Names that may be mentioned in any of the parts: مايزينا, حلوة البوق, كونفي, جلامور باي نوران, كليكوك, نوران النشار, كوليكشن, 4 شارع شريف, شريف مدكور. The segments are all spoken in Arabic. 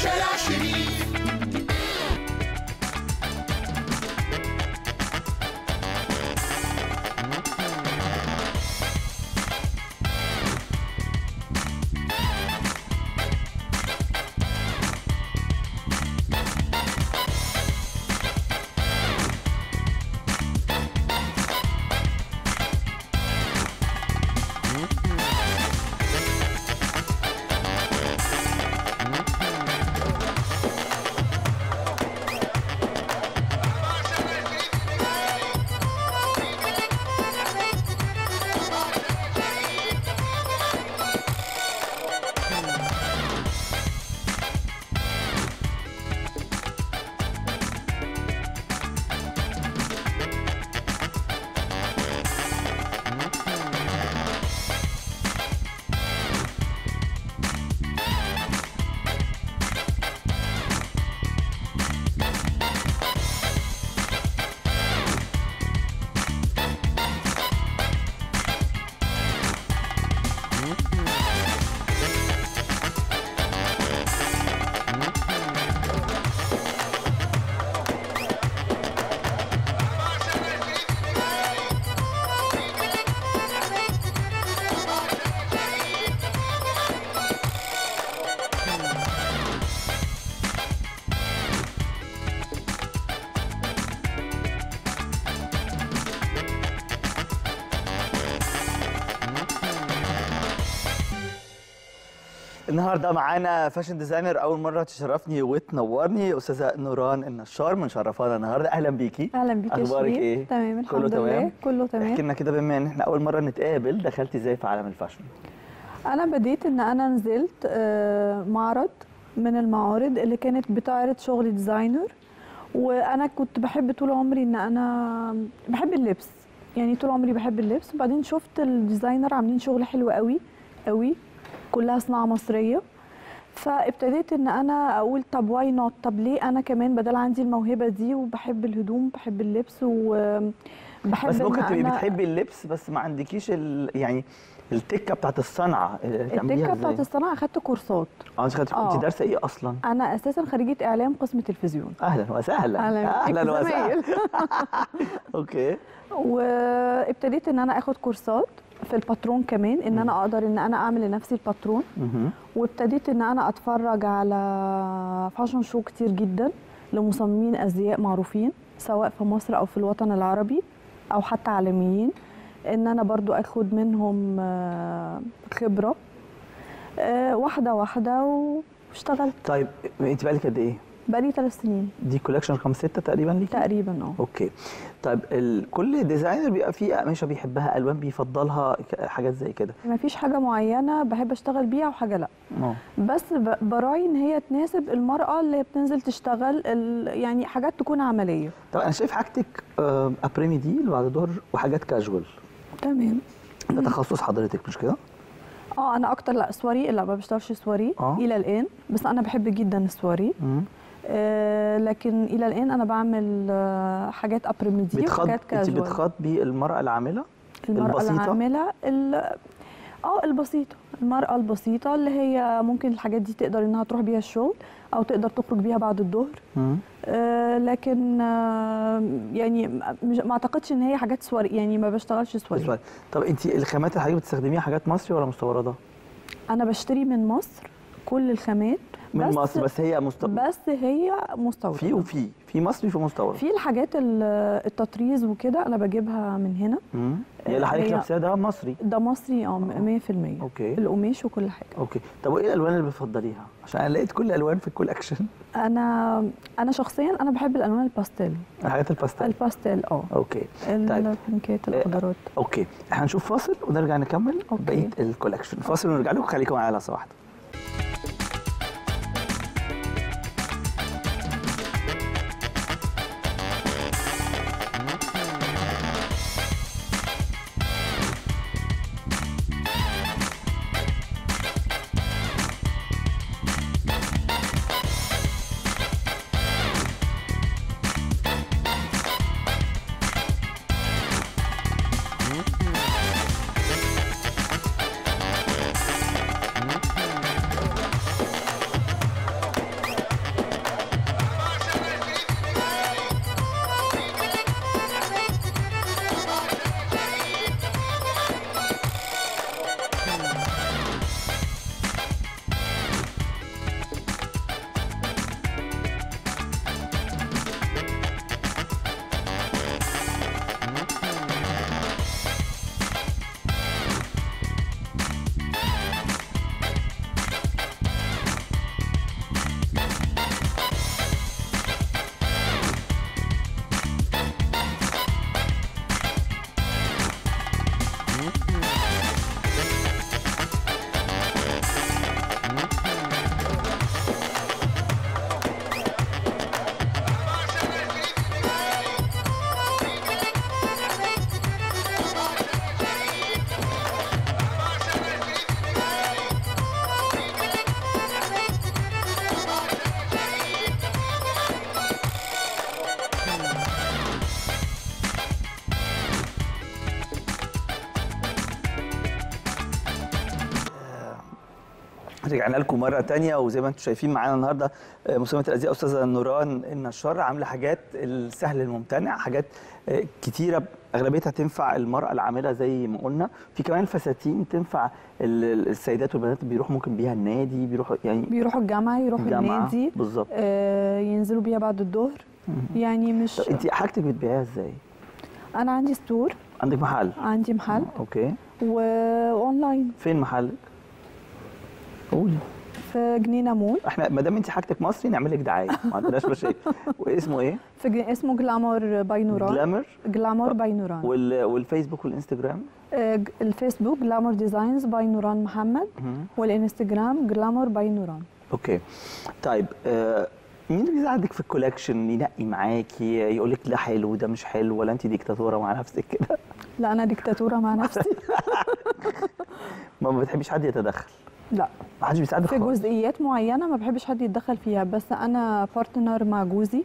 شارع شريف. النهارده معانا فاشن ديزاينر اول مره تشرفني وتنورني، استاذه نوران النشار، منشرفانا النهارده. اهلا بيكي. اهلا بيكي. اخبارك ايه؟ تمام الحمد لله. كله تمام. احكي لنا كده، بما ان احنا اول مره نتقابل، دخلتي ازاي في عالم الفاشن؟ انا بديت ان انا نزلت معرض من المعارض اللي كانت بتعرض شغل ديزاينر، وانا كنت بحب طول عمري ان انا بحب اللبس، يعني طول عمري بحب اللبس، وبعدين شفت الديزاينر عاملين شغل حلو قوي قوي، كلها صناعه مصريه، فابتديت ان انا اقول طب واي نوت، طب ليه انا كمان بدل عندي الموهبه دي، وبحب الهدوم، بحب اللبس، وبحب بس ممكن تبقي بتحبي اللبس بس ما عندكيش يعني التكه بتاعت الصنعه. التكه بتاعت الصنعه اخدت كورسات. انت دارسه ايه اصلا؟ انا اساسا خريجه اعلام قسم تلفزيون. اهلا وسهلا. اهلا وسهلا. اوكي. وابتديت ان انا اخد كورسات في الباترون كمان، ان انا اقدر ان انا اعمل لنفسي الباترون، وابتديت ان انا اتفرج على فاشن شو كتير جدا لمصممين ازياء معروفين، سواء في مصر او في الوطن العربي او حتى عالميين، ان انا برضو اخد منهم خبره واحده واحده، واشتغلت. طيب انت بقالك قد ايه؟ بقالي 3 سنين. دي كولكشن رقم 6 تقريبا ليكي؟ تقريبا اوكي. طيب كل ديزاينر بيبقى فيه قماشه بيحبها، الوان بيفضلها، حاجات زي كده؟ مفيش حاجه معينه بحب اشتغل بيها وحاجه لا. بس براعي ان هي تناسب المراه اللي بتنزل تشتغل، يعني حاجات تكون عمليه. طب انا شايف حاجتك ابريمي دي اللي بعد الظهر، وحاجات كاجوال. تمام. ده تخصص حضرتك مش كده؟ انا اكتر لا سواري، لا ما بشتغلش سواري الى الان، بس انا بحب جدا السواري. لكن الى الان انا بعمل حاجات ابريميدي وحاجات كاجوال. انت بتخاطبي المراه العامله البسيطه؟ المراه العامله البسيطه، المراه البسيطه اللي هي ممكن الحاجات دي تقدر انها تروح بيها الشغل، او تقدر تخرج بيها بعد الظهر. لكن يعني ما اعتقدش ان هي حاجات سواري، يعني ما بشتغلش سواري. طب انت الخامات اللي حضرتك بتستخدميها حاجات مصري ولا مستورده؟ انا بشتري من مصر كل الخامات من مصر، بس هي مستورد. في مصري، في مستورد، في الحاجات التطريز وكده انا بجيبها من هنا. اللي حضرتك لابساه ده مصري؟ ده مصري 100%. اوكي. القماش وكل حاجه. اوكي. طب وايه الالوان اللي بتفضليها؟ عشان انا لقيت كل الالوان في الكولكشن. انا شخصيا انا بحب الالوان الباستيل. الحاجات الباستيل. الباستيل اوكي. البنكات، الخضرات. اوكي، احنا هنشوف فاصل ونرجع نكمل بقيه الكولكشن. فاصل ونرجع لكم، خليكم معايا على صباحتك. رجعنا لكم مره ثانيه، وزي ما انتم شايفين معانا النهارده مصممه الازياء استاذه نوران النشار، عامله حاجات السهل الممتنع، حاجات كتيره اغلبيتها تنفع المراه العامله زي ما قلنا، في كمان فساتين تنفع السيدات والبنات، بيروحوا ممكن بيها النادي، بيروحوا يعني بيروحوا الجامعه، يروحوا النادي بالظبط، ينزلوا بيها بعد الظهر يعني. مش انت حاجتك بتبيعيها ازاي؟ انا عندي ستور. عندك محل؟ عندي محل. اوكي. واونلاين. فين محلك؟ قولي. في جنينه مول. احنا ما دام انت حاجتك مصري نعمل لك دعايه، ما عندناش مشاكل. واسمه ايه؟ اسمه جلامور باي نوران. جلامور باي نوران. والفيسبوك والانستجرام؟ الفيسبوك جلامور ديزاينز باي نوران محمد، والانستجرام جلامور باي نوران. اوكي. طيب مين اللي بيساعدك في الكولكشن، ينقي معاكي، يقول لك ده حلو وده مش حلو، ولا انت ديكتاتوره مع نفسك كده؟ لا انا ديكتاتوره مع نفسي. ما بتحبيش حد يتدخل؟ لا، ما حدش بيساعدك في جزئيات معينه، ما بحبش حد يتدخل فيها، بس انا بارتنر مع جوزي،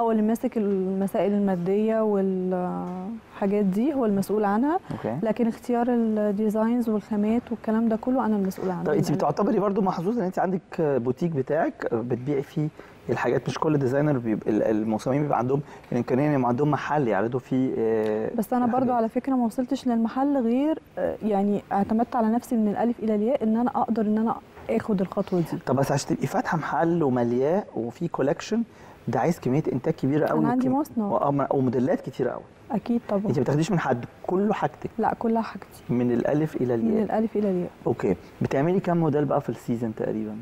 هو اللي ماسك المسائل الماديه والحاجات دي، هو المسؤول عنها. أوكي. لكن اختيار الديزاينز والخامات والكلام ده كله انا المسؤوله عنه. طب انت بتعتبري برضو محظوظه ان انت عندك بوتيك بتاعك بتبيعي فيه الحاجات، مش كل ديزاينر المصممين بيبقى عندهم الامكانيه ان يبقى عندهم محل يعرضوا فيه. بس انا برضو على فكره ما وصلتش للمحل غير يعني اعتمدت على نفسي من الالف الى الياء، ان انا اقدر ان انا اخد الخطوه دي. طب بس عشان تبقي فاتحه محل وملياه وفي كولكشن، ده عايز كميه انتاج كبيره قوي. انا عندي مصنع وموديلات كتيره قوي. اكيد طبعا. انت ما بتاخديش من حد، كله حاجتك؟ لا كلها حاجتي من الالف الى الياء. من الالف الى الياء. اوكي. بتعملي كام موديل بقى في السيزون تقريبا؟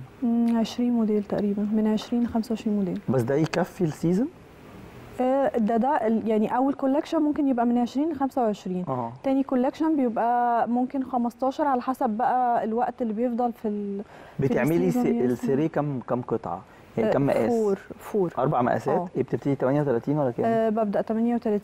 20 موديل تقريبا، من 20 ل 25 موديل. بس ده يكفي السيزون؟ ده يعني اول كولكشن ممكن يبقى من 20 ل 25. تاني كولكشن بيبقى ممكن 15، على حسب بقى الوقت اللي بيفضل في بتعملي السيري كم قطعه؟ يعني كم مقاس؟ فور 4 مقاسات. بتبتدي 38 ولا كام؟ ببدا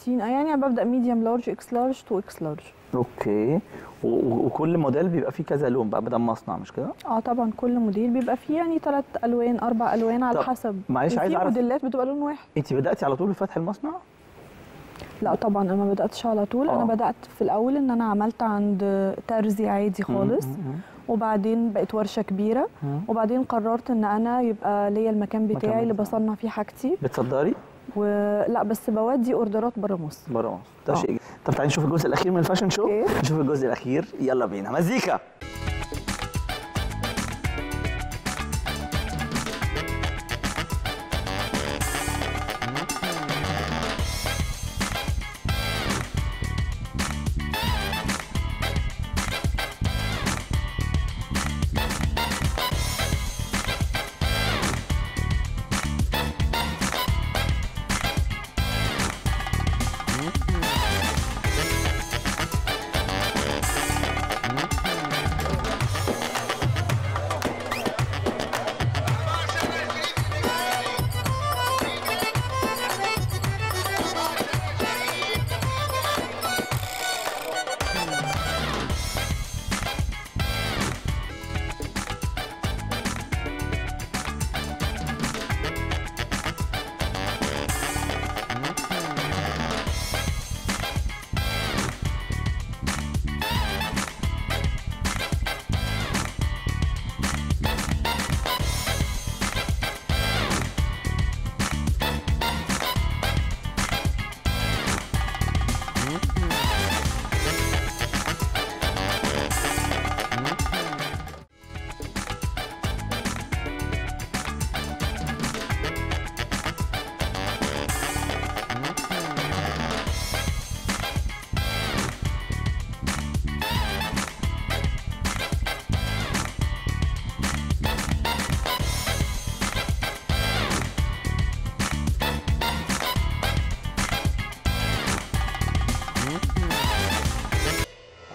38، يعني ببدا ميديوم لارج، اكس لارج، 2 اكس لارج. اوكي. وكل موديل بيبقى فيه كذا لون بقى، بدل مصنع مش كده؟ طبعا كل موديل بيبقى فيه يعني 3 الوان 4 الوان على حسب. معلش عايز اعرف، في موديلات بتبقى لون واحد. انت بداتي على طول بفتح المصنع؟ لا طبعا انا ما بداتش على طول. انا بدات في الاول ان انا عملت عند ترزي عادي خالص، وبعدين بقت ورشه كبيره، وبعدين قررت ان انا يبقى ليا المكان بتاعي اللي بصنع فيه حاجتي. بتصدري؟ لا بس بودي اوردرات بره مصر. بره مصر. ده شيء. طب تعالي نشوف الجزء الاخير من الفاشن شو. نشوف الجزء الاخير، يلا بينا. مزيكا.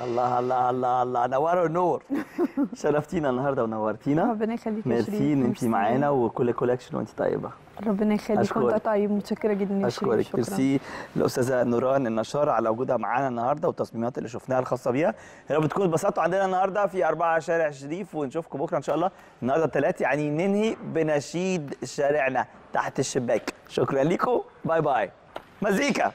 الله الله الله الله، نوروا النور. شرفتينا النهارده ونورتينا. ربنا يخليك يا شريف. ميرسي ان انت معانا، وكل كولكشن وانت طيبه. ربنا يخليك وانت طيب. متشكره جدا يا شريف. اشكرك. ميرسي الاستاذه نوران النشار على وجودها معانا النهارده، والتصميمات اللي شفناها الخاصه بيها. يا رب تكونوا اتبسطتوا عندنا النهارده في 4 شارع شريف، ونشوفكم بكره ان شاء الله. النهارده 3 يعني ننهي بنشيد شارعنا تحت الشباك. شكرا لكم. باي باي. مزيكا.